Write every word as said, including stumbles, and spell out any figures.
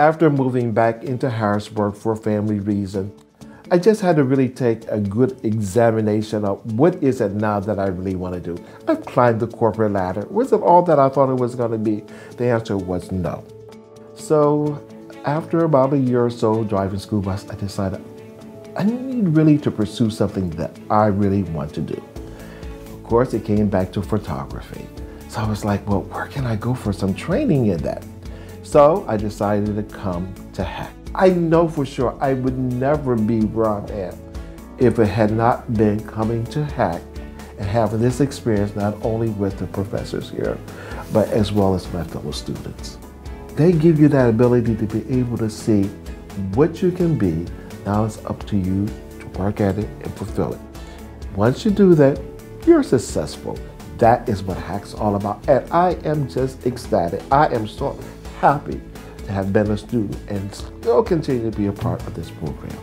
After moving back into Harrisburg for a family reason, I just had to really take a good examination of what is it now that I really want to do. I've climbed the corporate ladder. Was it all that I thought it was going to be? The answer was no. So after about a year or so driving school bus, I decided I need really to pursue something that I really want to do. Of course, it came back to photography. So I was like, well, where can I go for some training in that? So I decided to come to H A C C. I know for sure I would never be where I'm at if it had not been coming to H A C C and having this experience not only with the professors here, but as well as my fellow students. They give you that ability to be able to see what you can be. Now it's up to you to work at it and fulfill it. Once you do that, you're successful. That is what H A C C's all about. And I am just ecstatic. I am so happy to have been a student and still continue to be a part of this program.